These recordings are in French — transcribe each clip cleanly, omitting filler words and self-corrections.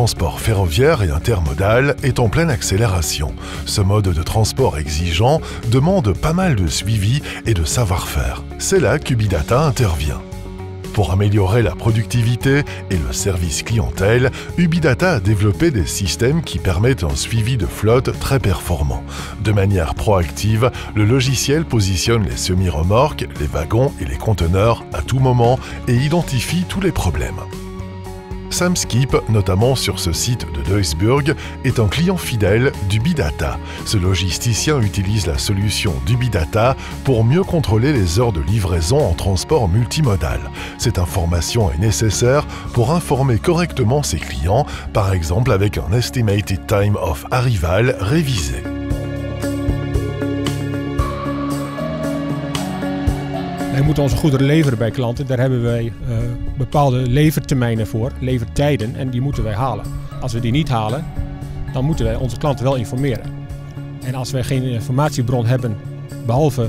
transport ferroviaire et intermodal est en pleine accélération. Ce mode de transport exigeant demande pas mal de suivi et de savoir-faire. C'est là qu'Ubidata intervient. Pour améliorer la productivité et le service clientèle, Ubidata a développé des systèmes qui permettent un suivi de flotte très performant. De manière proactive, le logiciel positionne les semi-remorques, les wagons et les conteneurs à tout moment et identifie tous les problèmes. Samskip, notamment sur ce site de Duisburg, est un client fidèle d'Ubidata. Ce logisticien utilise la solution d'Ubidata pour mieux contrôler les heures de livraison en transport multimodal. Cette information est nécessaire pour informer correctement ses clients, par exemple avec un Estimated Time of Arrival révisé. Wij moeten onze goederen leveren bij klanten. Daar hebben wij bepaalde levertermijnen voor, levertijden, en die moeten wij halen. Als we die niet halen, dan moeten wij onze klanten wel informeren. En als wij geen informatiebron hebben, behalve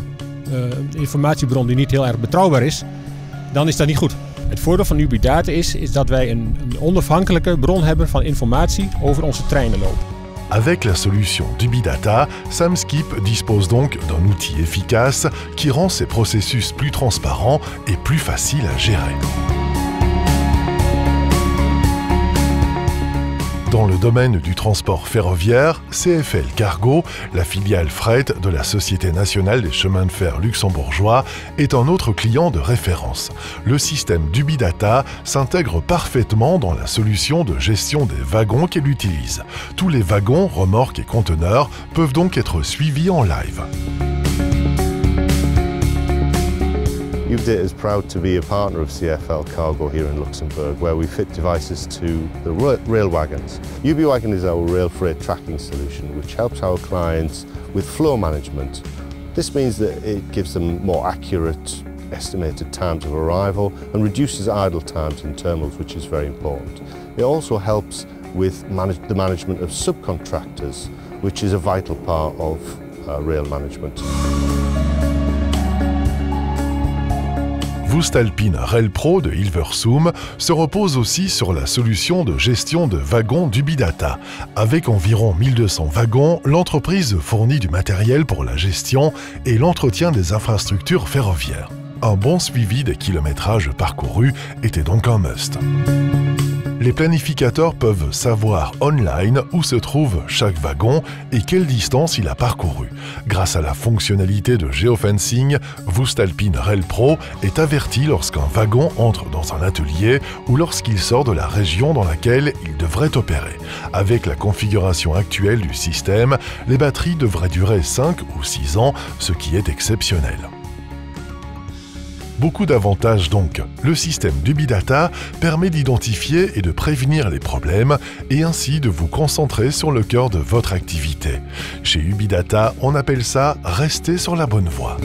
een informatiebron die niet heel erg betrouwbaar is, dan is dat niet goed. Het voordeel van Ubidata is dat wij een onafhankelijke bron hebben van informatie over onze treinenloop. Avec la solution d'Ubidata, Samskip dispose donc d'un outil efficace qui rend ses processus plus transparents et plus faciles à gérer. Dans le domaine du transport ferroviaire, CFL Cargo, la filiale fret de la Société nationale des chemins de fer luxembourgeois, est un autre client de référence. Le système d'Ubidata s'intègre parfaitement dans la solution de gestion des wagons qu'elle utilise. Tous les wagons, remorques et conteneurs peuvent donc être suivis en live. Ubidata is proud to be a partner of CFL Cargo here in Luxembourg, where we fit devices to the rail wagons. Ubiwagon is our rail freight tracking solution, which helps our clients with flow management. This means that it gives them more accurate estimated times of arrival and reduces idle times in terminals, which is very important. It also helps with the management of subcontractors, which is a vital part of rail management. Voestalpine Railpro de Hilversum se repose aussi sur la solution de gestion de wagons d'Ubidata. Avec environ 1200 wagons, l'entreprise fournit du matériel pour la gestion et l'entretien des infrastructures ferroviaires. Un bon suivi des kilométrages parcourus était donc un must. Les planificateurs peuvent savoir online où se trouve chaque wagon et quelle distance il a parcouru. Grâce à la fonctionnalité de Geofencing, Voestalpine Railpro est averti lorsqu'un wagon entre dans un atelier ou lorsqu'il sort de la région dans laquelle il devrait opérer. Avec la configuration actuelle du système, les batteries devraient durer 5 ou 6 ans, ce qui est exceptionnel. Beaucoup d'avantages donc. Le système d'Ubidata permet d'identifier et de prévenir les problèmes et ainsi de vous concentrer sur le cœur de votre activité. Chez Ubidata, on appelle ça « rester sur la bonne voie ».